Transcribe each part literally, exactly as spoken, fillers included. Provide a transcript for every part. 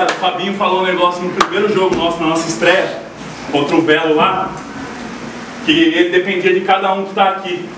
engraçado, o Fabinho falou um negócio no primeiro jogo nosso, na nossa estreia, contra o Belo lá, que ele dependia de cada um que está aqui.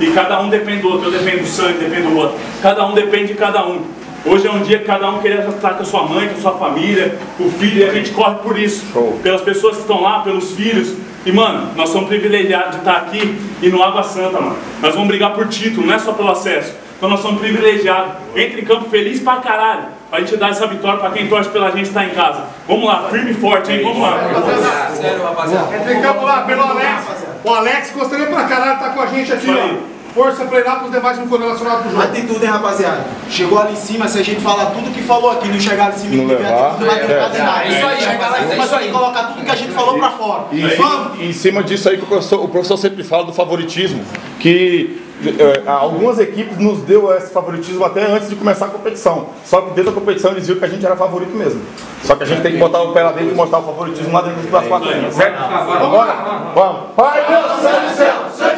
E cada um depende do outro, eu dependo do sangue, dependo do outro. Cada um depende de cada um. Hoje é um dia que cada um queria estar com a sua mãe, com a sua família, com o filho, e a gente corre por isso. Show. Pelas pessoas que estão lá, pelos filhos. E mano, nós somos privilegiados de estar aqui e no Água Santa, mano. Nós vamos brigar por título, não é só pelo acesso. Então nós somos privilegiados. Entre em campo feliz pra caralho. Pra gente dar essa vitória pra quem torce pela gente tá em casa. Vamos lá, firme e forte, hein? Vamos lá. Sério, rapaziada. Entre em campo lá, pelo Alex. O Alex gostaria pra caralho tá com a gente aqui, ó. Força pra ir lá pros demais não correlacionados pro jogo. Atitude, hein, rapaziada? Chegou ali em cima, se a gente falar tudo que falou aqui, não chegar ali em cima, não tiver atitude, vai ter nada. É isso aí, chegar lá em cima, só colocar tudo que a gente falou pra fora. E vamos! Em cima disso aí que o professor, o professor sempre fala do favoritismo, que... algumas equipes nos deu esse favoritismo até antes de começar a competição. Só que dentro da competição eles viram que a gente era favorito mesmo. Só que a gente tem que botar o pé lá dentro e mostrar o favoritismo lá dentro das quatro linhas, certo? Agora, vamos! Pai, Deus, Senhor do céu!